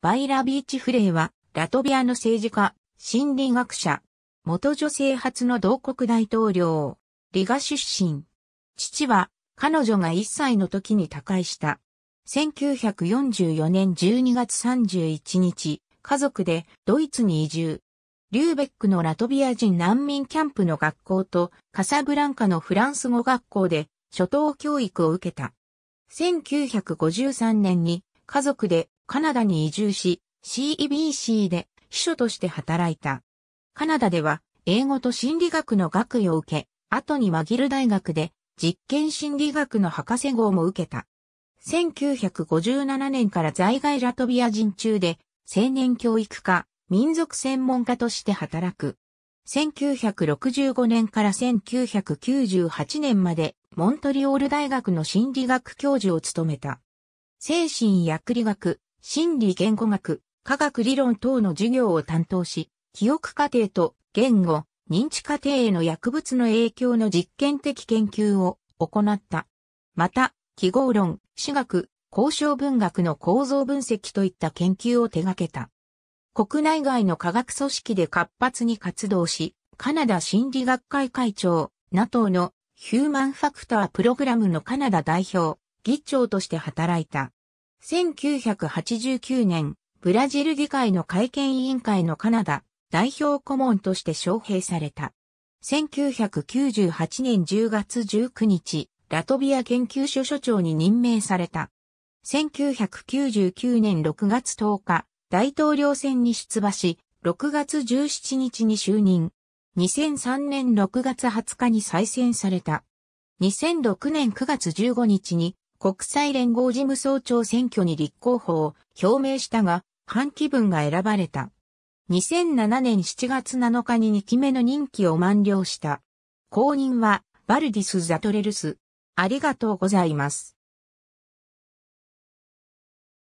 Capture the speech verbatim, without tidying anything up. バイラビーチ・フレイは、ラトビアの政治家、心理学者、元女性初の同国大統領、リガ出身。父は、彼女がいっさいの時に他界した。せんきゅうひゃくよんじゅうよねんじゅうにがつさんじゅういちにち、家族でドイツに移住。リューベックのラトビア人難民キャンプの学校とカサブランカのフランス語学校で初等教育を受けた。せんきゅうひゃくごじゅうさんねんに家族でカナダに移住し シー イー ビー シー で秘書として働いた。カナダでは英語と心理学の学位を受け、後にマギル大学で実験心理学の博士号も受けた。せんきゅうひゃくごじゅうななねんから在外ラトビア人中で青年教育家、民族専門家として働く。せんきゅうひゃくろくじゅうごねんからせんきゅうひゃくきゅうじゅうはちねんまでモントリオール大学の心理学教授を務めた。精神薬理学、心理言語学、科学理論等の授業を担当し、記憶過程と言語、認知過程への薬物の影響の実験的研究を行った。また、記号論、史学、交渉文学の構造分析といった研究を手掛けた。国内外の科学組織で活発に活動し、カナダ心理学会会長、NATO のヒューマンファクタープログラムのカナダ代表、議長として働いた。せんきゅうひゃくはちじゅうきゅうねん、ブラジル議会の改憲委員会のカナダ代表顧問として招聘された。せんきゅうひゃくきゅうじゅうはちねんじゅうがつじゅうくにち、ラトビア研究所所長に任命された。せんきゅうひゃくきゅうじゅうきゅうねんろくがつとおか、大統領選に出馬し、ろくがつじゅうしちにちに就任。にせんさんねんろくがつはつかに再選された。にせんろくねんくがつじゅうごにちに国際連合事務総長選挙に立候補を表明したが、半期分が選ばれた。にせんななねんしちがつなのかににきめの任期を満了した。後任は、バルディス・ザトレルス。ありがとうございます。